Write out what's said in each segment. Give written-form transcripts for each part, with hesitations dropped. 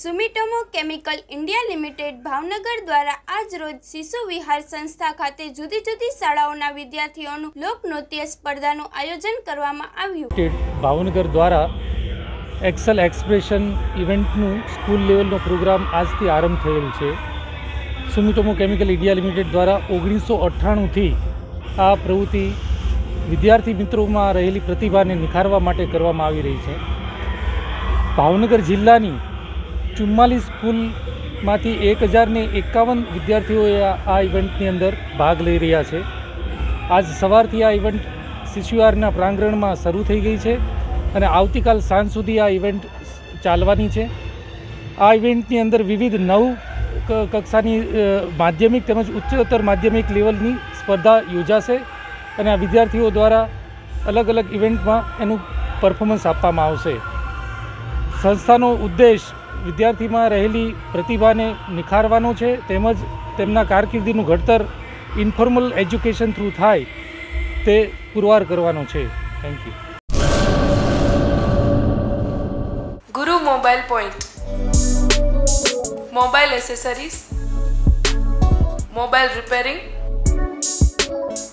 Sumitomo chemical India limited Bhavnagar द्वारा आज रोज शिशु विहार संस्था खाते जुदी जुदी शालाओना विद्यार्थियों लोकनृत्य स्पर्धा आयोजन करवामां आव्युं। भावनगर द्वारा एक्सल एक्सप्रेशन इवेंटनु स्कूल लेवलनो प्रोग्राम आज थी आरंभ थयेल छे। सुमिटोमो केमिकल इंडिया लिमिटेड द्वारा 1998 थी आ प्रवृत्ति विद्यार्थी मित्रों में रहेली प्रतिभा ने निखारवा माटे करवामां आवी रही है। भावनगर जिल्लानी 44 स्कूल मांथी 1051 विद्यार्थीओ आ इवेंटनी अंदर भाग लई रह्या छे। आज सवारथी आ इवेंट शिशुविहारना प्रांगणमां शरू थई गई है और आवतीकाल सांज सुधी आ इवेंट चालवानी छे। आ इवेंटनी अंदर विविध नव कक्षानी माध्यमिक तेमज उच्चतर माध्यमिक लेवलनी स्पर्धा योजाशे अने विद्यार्थीओ द्वारा अलग अलग इवेंट में एनु परफॉर्मन्स आपवामां आवशे। संस्थानो उद्देश विद्यार्थी में रहेली प्रतिभा ने निखारवानो छे तेमज तेमना कारकिर्दीनुं घडतर इन्फॉर्मल एज्युकेशन थ्रू थाय ते पुरवार करवानो छे। Thank you. Guru mobile point, mobile accessories, mobile repairing,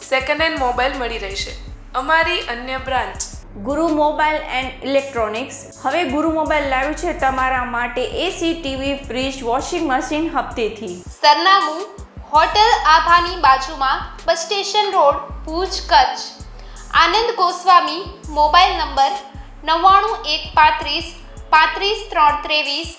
second hand mobile मळी रहेशे। अमारी अन्य branch Guru mobile and electronics हवे गुरु मोबाइल लाव्यु छे तमारा माटे AC, TV, fridge, washing machine हप्तेथी। सरनामु होटल आभानी बाजुमा bus station road, Bhuj, Kutch. Anand Goswami. Mobile number 9915353323।